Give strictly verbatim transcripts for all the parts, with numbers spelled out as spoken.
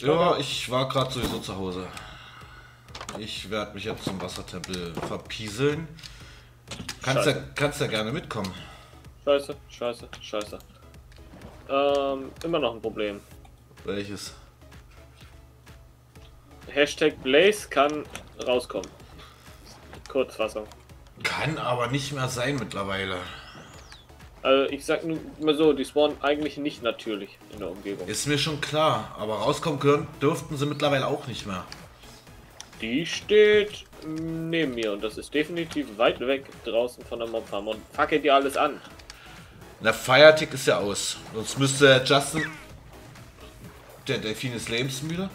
Ja, ich war gerade sowieso zu Hause. Ich werde mich jetzt zum Wassertempel verpieseln. Kannst ja, kannst ja gerne mitkommen. Scheiße, scheiße, scheiße. Ähm, immer noch ein Problem. Welches? Hashtag Blaze kann rauskommen. Kurzfassung. Kann aber nicht mehr sein mittlerweile. Also ich sag nur mal so, die spawnen eigentlich nicht natürlich in der Umgebung. Ist mir schon klar, aber rauskommen können dürften sie mittlerweile auch nicht mehr. Die steht neben mir und das ist definitiv weit weg draußen von der Mobfarm und facke dir alles an. Der Firetick ist ja aus, sonst müsste Justin... Der Delfin ist lebensmüde.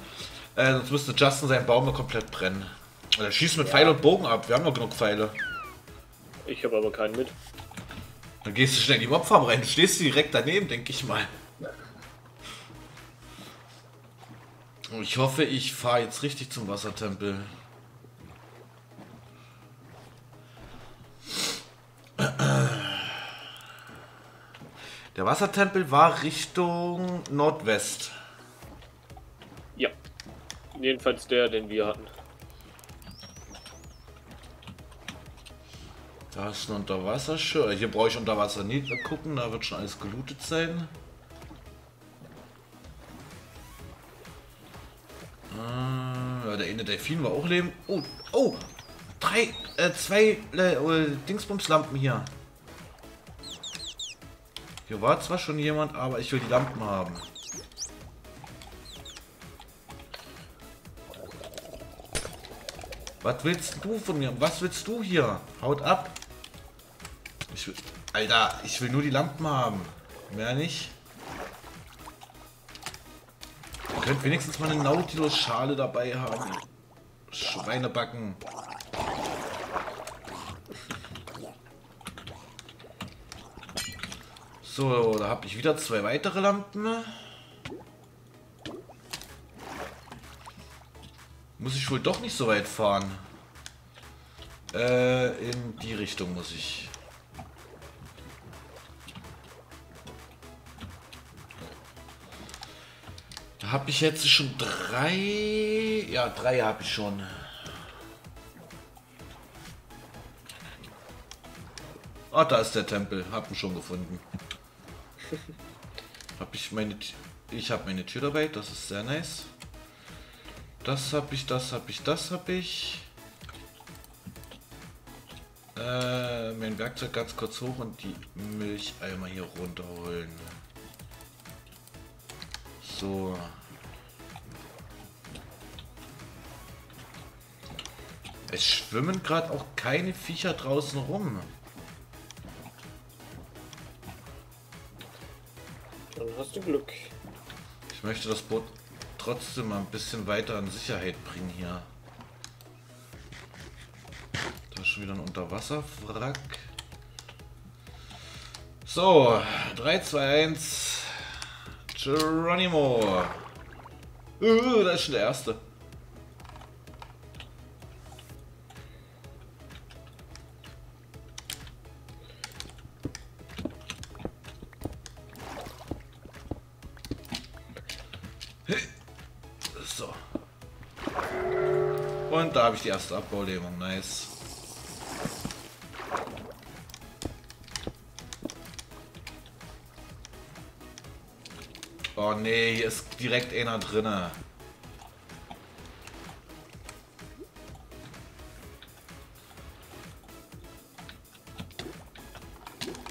Äh, sonst müsste Justin seinen Baum komplett brennen. Er schießt mit ja. Pfeil und Bogen ab, wir haben noch genug Pfeile. Ich habe aber keinen mit. Dann gehst du schnell in die Mobfarm rein, du stehst direkt daneben, denke ich mal. Ich hoffe, ich fahre jetzt richtig zum Wassertempel. Der Wassertempel war Richtung Nordwest. Ja, jedenfalls der, den wir hatten. Da ist ein Unterwasserschirm. Hier brauche ich Unterwasser nicht gucken, da wird schon alles gelootet sein. Äh, ja, der eine Delfin war auch leben. Oh, oh! Drei, äh, zwei äh, Dingsbumslampen hier. Hier war zwar schon jemand, aber ich will die Lampen haben. Was willst du von mir? Was willst du hier? Haut ab! Ich will, Alter, ich will nur die Lampen haben. Mehr nicht. Ihr könnt wenigstens mal eine Nautilus-Schale dabei haben. Schweinebacken. So, da habe ich wieder zwei weitere Lampen. Muss ich wohl doch nicht so weit fahren. Äh, in die Richtung muss ich. Da habe ich jetzt schon drei... Ja, drei habe ich schon. Ah, da ist der Tempel. Hab ihn schon gefunden. Hab ich meine... Ich habe meine Tür dabei. Das ist sehr nice. Das hab ich, das hab ich, das hab ich. Äh, mein Werkzeug ganz kurz hoch und die Milcheimer hier runterholen. So. Es schwimmen gerade auch keine Viecher draußen rum. Dann hast du Glück. Ich möchte das Boot trotzdem mal ein bisschen weiter an Sicherheit bringen hier. Da ist schon wieder ein Unterwasserwrack. So, drei, zwei, eins. Geronimo. Uh, da ist schon der erste. Und da habe ich die erste Abbaulähmung, nice. Oh nee, hier ist direkt einer drinne.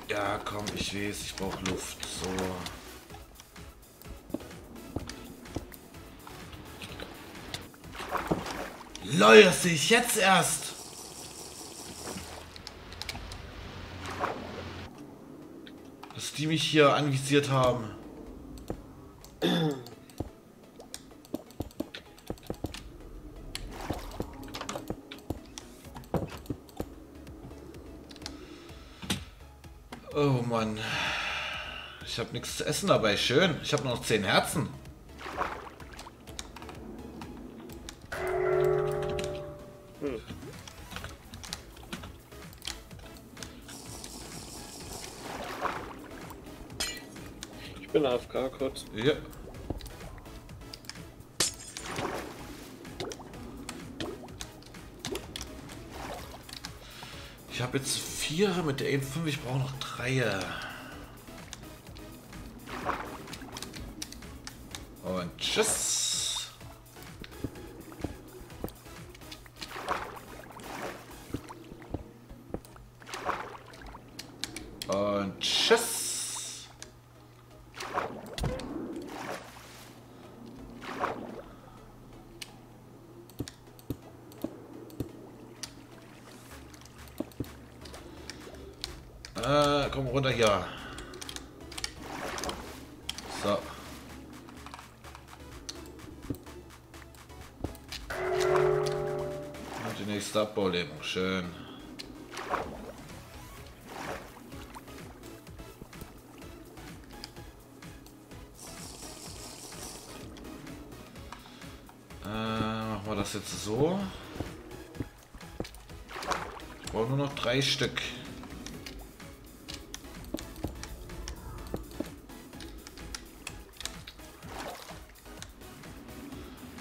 Ja komm, ich weiß, ich brauche Luft, so. Lol, das sehe ich jetzt erst. Dass die mich hier anvisiert haben. Oh Mann. Ich habe nichts zu essen dabei. Schön. Ich habe noch zehn Herzen. Hm. Ich bin A F K kurz. Ja. Ich habe jetzt vier mit der E fünf, ich brauche noch drei. Und tschüss. Und tschüss. Äh, komm runter hier. So. Nächste Abbaulähmung, schön. Äh, machen wir das jetzt so. Ich brauche nur noch drei Stück.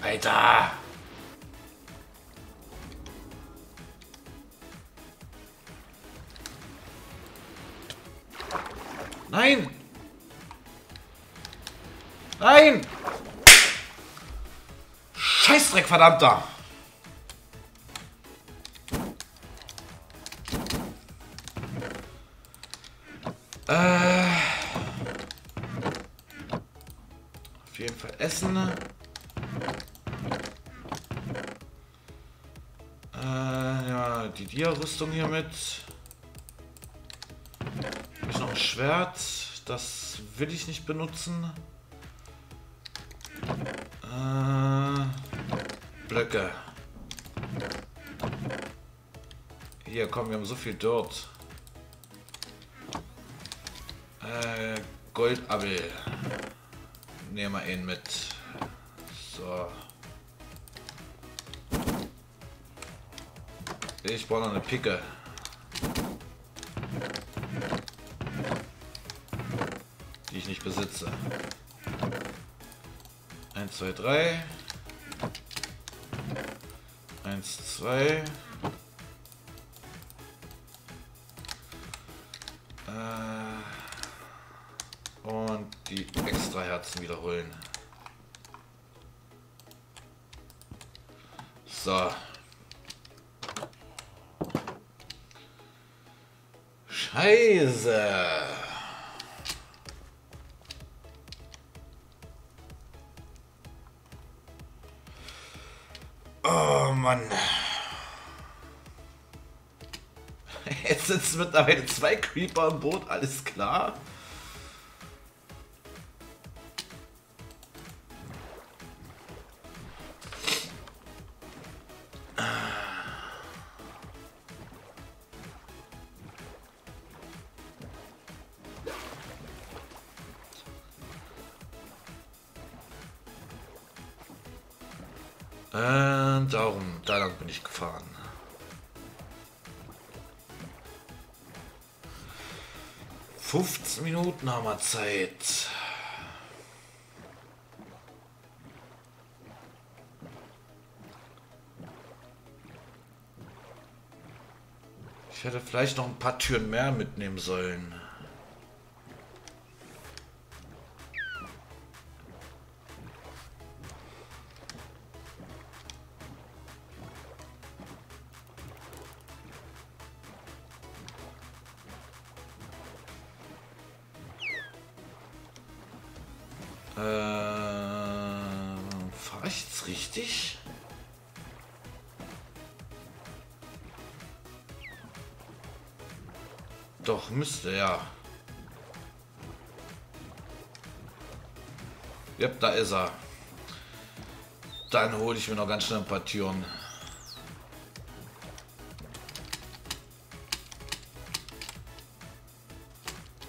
Alter! Nein! Nein! Scheißdreck, verdammter! Äh. Auf jeden Fall essen. Äh, ja, die Dia-Rüstung hier mit. Schwert, das will ich nicht benutzen. Äh, Blöcke. Hier, komm, wir haben so viel Dirt. Äh, Goldabel. Nehmen wir ihn mit. So. Ich brauche noch eine Picke. Die ich nicht besitze. eins, zwei, drei. eins, zwei. Äh, und die extra Herzen wiederholen. So. Scheiße. Mann. Jetzt sitzen mittlerweile zwei Creeper im Boot, alles klar. Und darum, da lang bin ich gefahren. fünfzehn Minuten haben wir Zeit. Ich hätte vielleicht noch ein paar Türen mehr mitnehmen sollen. Fahre ich jetzt richtig? Doch, müsste ja. Ja, da ist er. Dann hole ich mir noch ganz schnell ein paar Türen.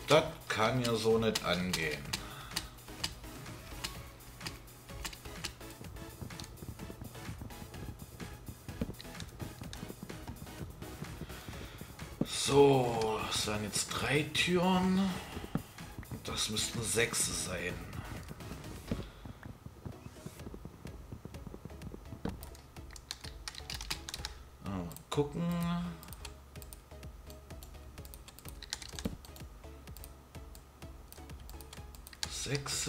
Das kann ja so nicht angehen. So, das waren jetzt drei Türen. Und das müssten sechs sein. Mal gucken. Sechs.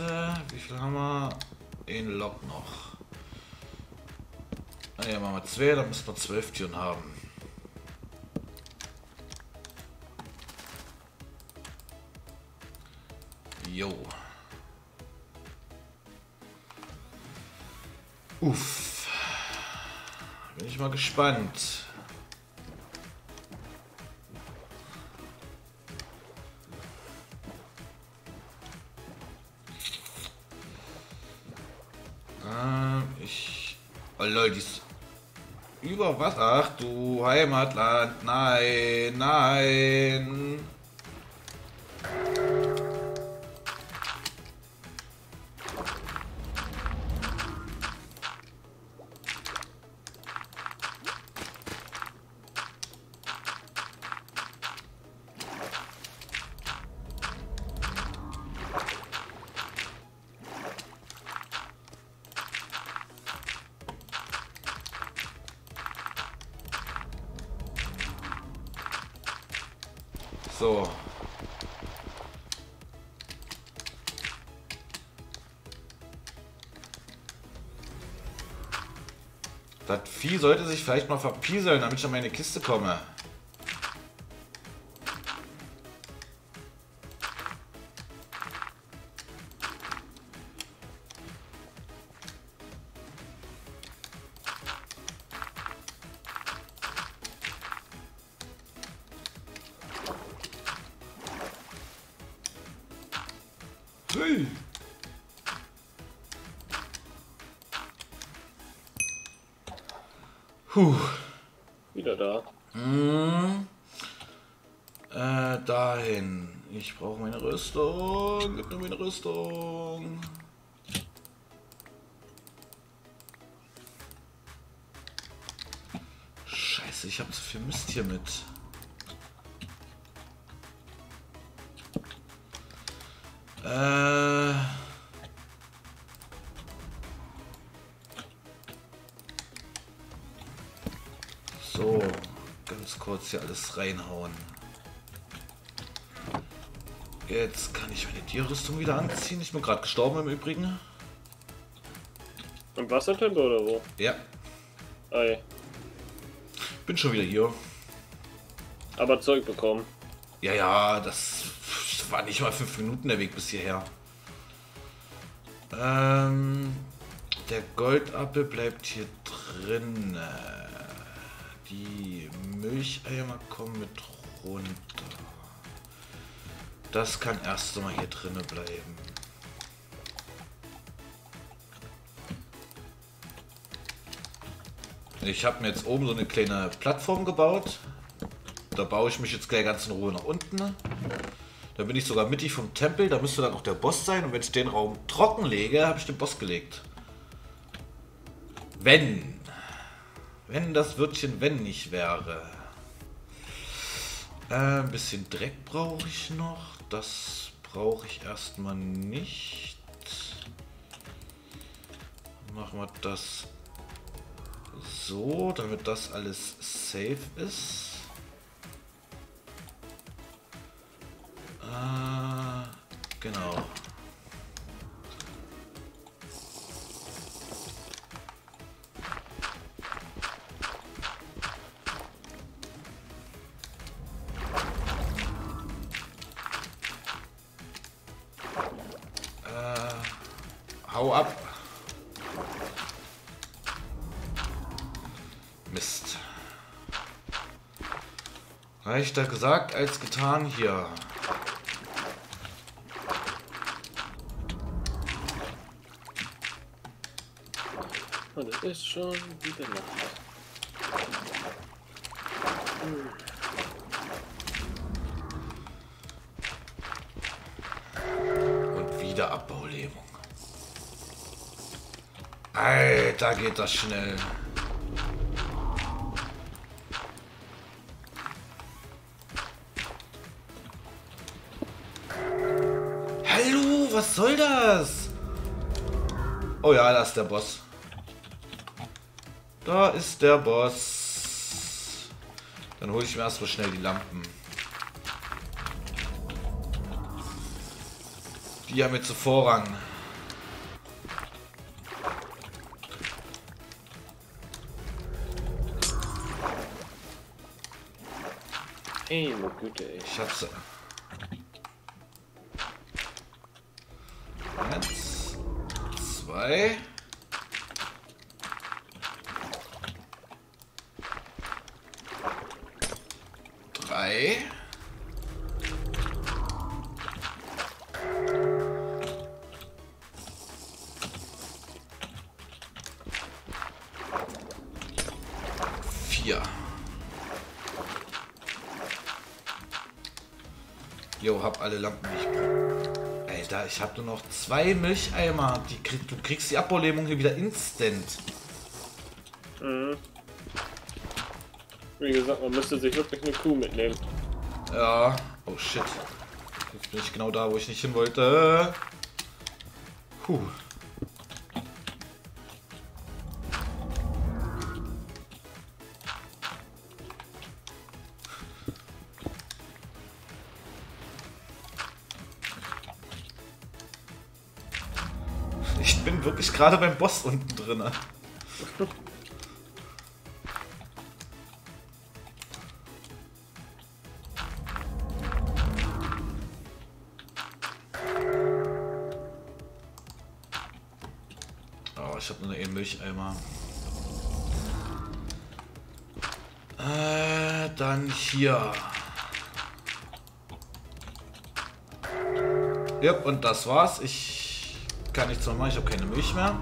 Wie viel haben wir? Ein Lock noch. Naja, machen wir zwei, dann müssen wir zwölf Türen haben. Jo. Uff. Bin ich mal gespannt. Ähm, ich... Oh lol, die ist über was? Ach du Heimatland. Nein, nein. So. Das Vieh sollte sich vielleicht mal verpieseln, damit ich an meine Kiste komme. Hey. Puh. Wieder da. Hm. Äh, dahin. Ich brauche meine Rüstung. Gib mir meine Rüstung. Scheiße, ich habe zu viel Mist hier mit. Äh. So, ganz kurz hier alles reinhauen. Jetzt kann ich meine Tierrüstung wieder anziehen. Ich bin gerade gestorben im Übrigen. Im Wassertempo oder wo? Ja. Ei. Bin schon wieder hier. Aber Zeug bekommen. Ja, ja, das... war nicht mal fünf Minuten der Weg bis hierher. Ähm, der Goldapfel bleibt hier drin. Die Milcheimer kommen mit runter. Das kann erst einmal hier drin bleiben. Ich habe mir jetzt oben so eine kleine Plattform gebaut. Da baue ich mich jetzt gleich ganz in Ruhe nach unten. Da bin ich sogar mittig vom Tempel, da müsste dann auch der Boss sein. Und wenn ich den Raum trocken lege, habe ich den Boss gelegt. Wenn. Wenn das Wörtchen wenn nicht wäre. Äh, ein bisschen Dreck brauche ich noch. Das brauche ich erstmal nicht. Machen wir das so, damit das alles safe ist. Genau. Äh, hau ab. Mist. Leichter gesagt als getan hier. Und es ist schon wieder Nacht. Hm. Und wieder Abbaulähmung. Alter, geht das schnell. Was soll das? Oh ja, da ist der Boss. Da ist der Boss. Dann hole ich mir erstmal schnell die Lampen. Die haben jetzt Vorrang. Ey, wo Güte, ey. Ich hab's. Eins, zwei. Drei. Vier. Jo, hab alle Lampen nicht mehr. Alter, ich hab nur noch zwei Milcheimer. Die krieg, du kriegst die Abbaulähmung hier wieder instant. Mhm. Wie gesagt, man müsste sich wirklich eine Kuh mitnehmen. Ja. Oh shit. Jetzt bin ich genau da, wo ich nicht hin wollte. Puh. Ich bin wirklich gerade beim Boss unten drin. Oh, ich habe nur einen Milcheimer. Äh, dann hier. Ja, und das war's. Ich kann nichts mehr machen, ich habe keine Milch mehr.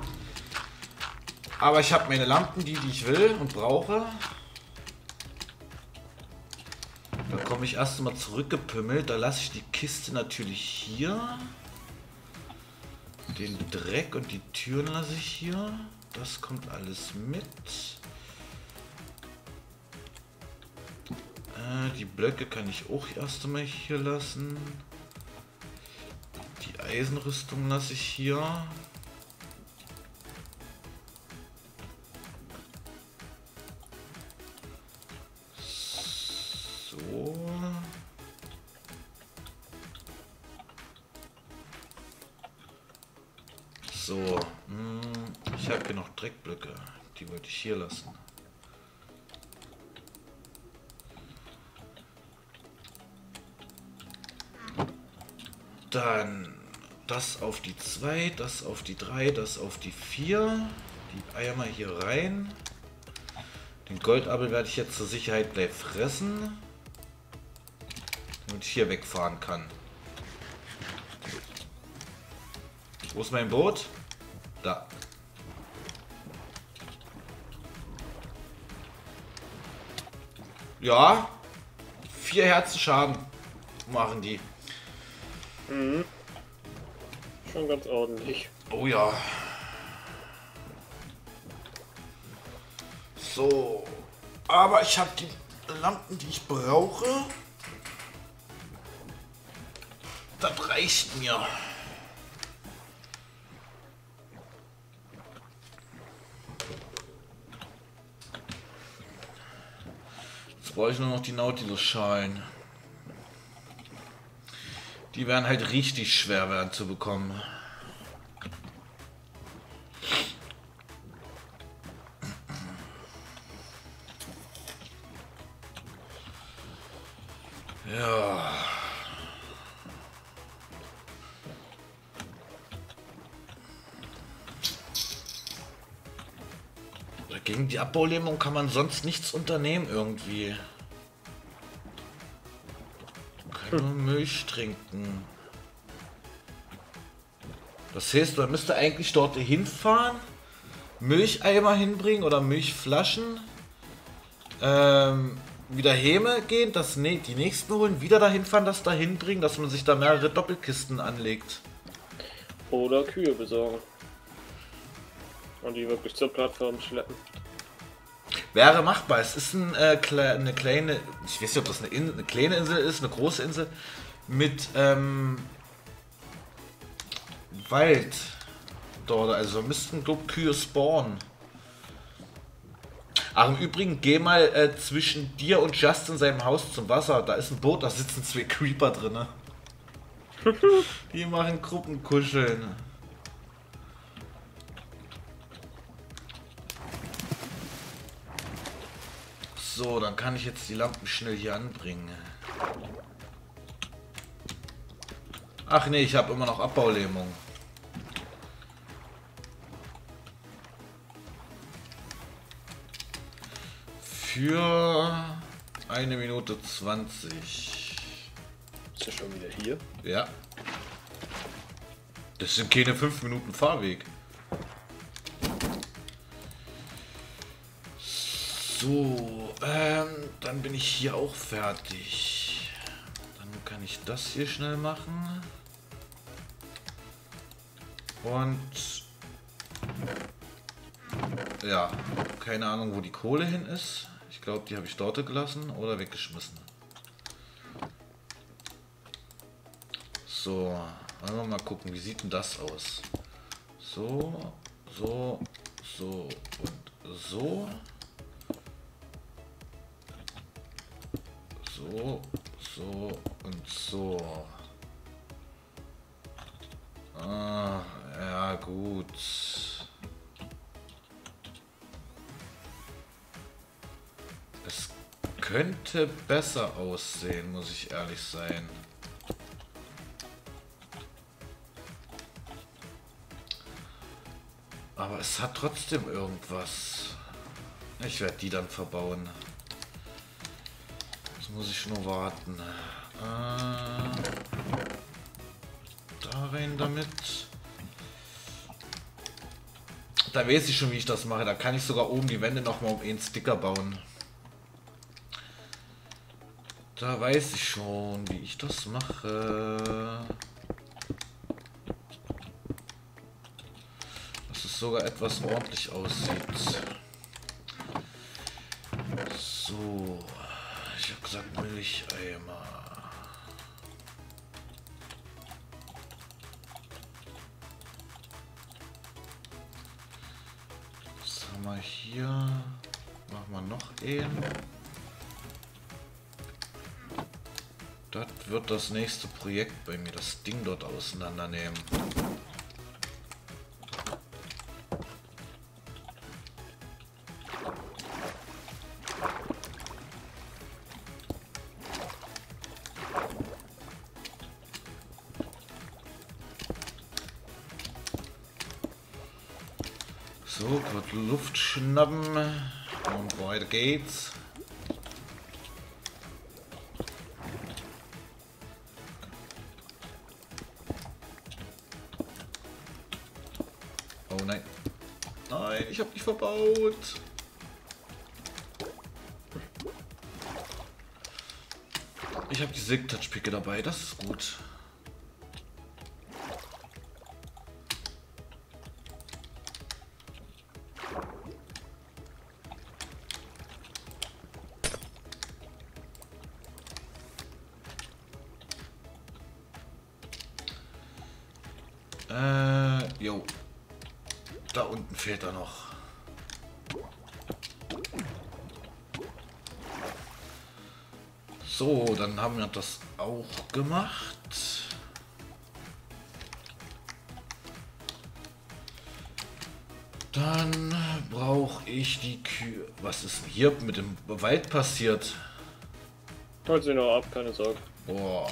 Aber ich habe meine Lampen, die, die ich will und brauche. Da komme ich erst mal zurückgepimmelt. Da lasse ich die Kiste natürlich hier. Den Dreck und die Türen lasse ich hier. Das kommt alles mit. Äh, die Blöcke kann ich auch erst mal hier lassen. Eisenrüstung lasse ich hier. So. So. Ich habe hier noch Dreckblöcke. Die wollte ich hier lassen. Dann das auf die zwei, das auf die drei, das auf die vier. Die Eier mal hier rein. Den Goldapfel werde ich jetzt zur Sicherheit gleich fressen. Damit ich hier wegfahren kann. Wo ist mein Boot? Da. Ja. Vier Herzen Schaden machen die. Mhm. Schon ganz ordentlich. Oh ja. So. Aber ich habe die Lampen, die ich brauche. Das reicht mir. Jetzt brauche ich nur noch die Nautilus-Schalen. Die werden halt richtig schwer werden zu bekommen. Ja. Gegen die Abbaulähmung kann man sonst nichts unternehmen irgendwie. Milch trinken. Das heißt, man müsste eigentlich dort hinfahren, Milcheimer hinbringen oder Milchflaschen, ähm, wieder Häme gehen, das, ne, die nächsten holen, wieder dahin fahren, das dahin bringen, dass man sich da mehrere Doppelkisten anlegt. Oder Kühe besorgen. Und die wirklich zur Plattform schleppen. Wäre machbar. Es ist ein, äh, kle eine kleine, ich weiß nicht, ob das eine, In eine kleine Insel ist, eine große Insel mit ähm, Wald dort, also müssten dort Kühe spawnen. Ach, im Übrigen, geh mal äh, zwischen dir und Justin seinem Haus zum Wasser. Da ist ein Boot, da sitzen zwei Creeper drin. Die machen Gruppenkuscheln. So, dann kann ich jetzt die Lampen schnell hier anbringen. Ach nee, ich habe immer noch Abbaulähmung. Für eine Minute zwanzig. Ist er schon wieder hier? Ja. Das sind keine fünf Minuten Fahrweg. So, ähm, dann bin ich hier auch fertig. Dann kann ich das hier schnell machen. Und ja, keine Ahnung, wo die Kohle hin ist. Ich glaube, die habe ich dort gelassen oder weggeschmissen. So, wollen wir mal gucken, wie sieht denn das aus? So, so, so und so. So, so und so. Ah, ja gut. Es könnte besser aussehen, muss ich ehrlich sein. Aber es hat trotzdem irgendwas. Ich werde die dann verbauen. Jetzt muss ich nur warten. Äh, da rein damit. Da weiß ich schon, wie ich das mache. Da kann ich sogar oben die Wände nochmal um einen Sticker bauen. Da weiß ich schon, wie ich das mache. Dass es sogar etwas ordentlich aussieht. So, ich habe gesagt Milcheimer. Was haben wir hier? Machen wir noch einen. Das wird das nächste Projekt bei mir, das Ding dort auseinandernehmen. So, kurz Luft schnappen und weiter geht's. Ich hab dich verbaut. Ich habe die Silk-Touch-Picke dabei, das ist gut. Äh, jo. Da unten fehlt er noch. So, dann haben wir das auch gemacht. Dann brauche ich die Kühe. Was ist denn hier mit dem Wald passiert? Holt sie noch ab, keine Sorge. Boah.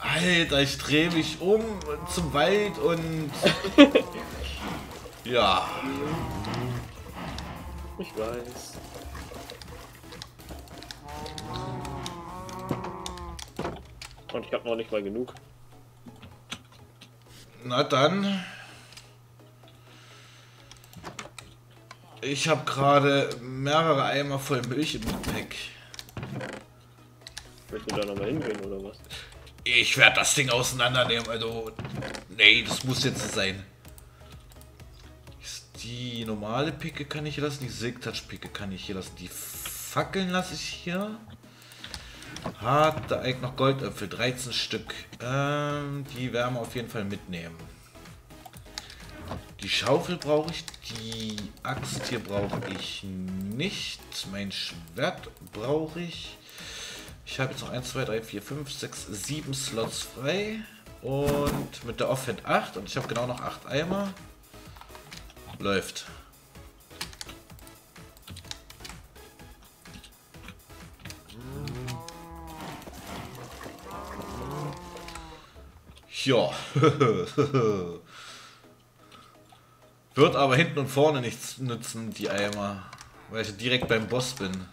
Alter, ich drehe mich um zum Wald und... Ja. Ich weiß. Und ich habe noch nicht mal genug. Na dann. Ich habe gerade mehrere Eimer voll Milch im Gepäck. Willst du da nochmal hingehen oder was? Ich werde das Ding auseinandernehmen, also... Nee, das muss jetzt so sein. Die normale Picke kann ich hier lassen, die Silk-Touch-Picke kann ich hier lassen. Die Fackeln lasse ich hier. Harter Eik noch Goldäpfel, dreizehn Stück. Ähm, die werden wir auf jeden Fall mitnehmen. Die Schaufel brauche ich, die Axt hier brauche ich nicht, mein Schwert brauche ich. Ich habe jetzt noch eins, zwei, drei, vier, fünf, sechs, sieben Slots frei und mit der Offhand acht und ich habe genau noch acht Eimer. Läuft. Ja. Wird aber hinten und vorne nichts nützen, die Eimer, weil ich direkt beim Boss bin.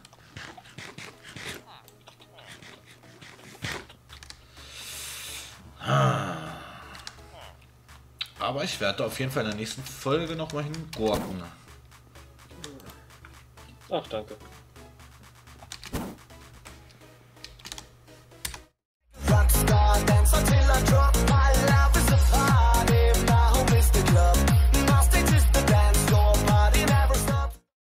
Aber ich werde auf jeden Fall in der nächsten Folge nochmal hingurken. Ach, danke.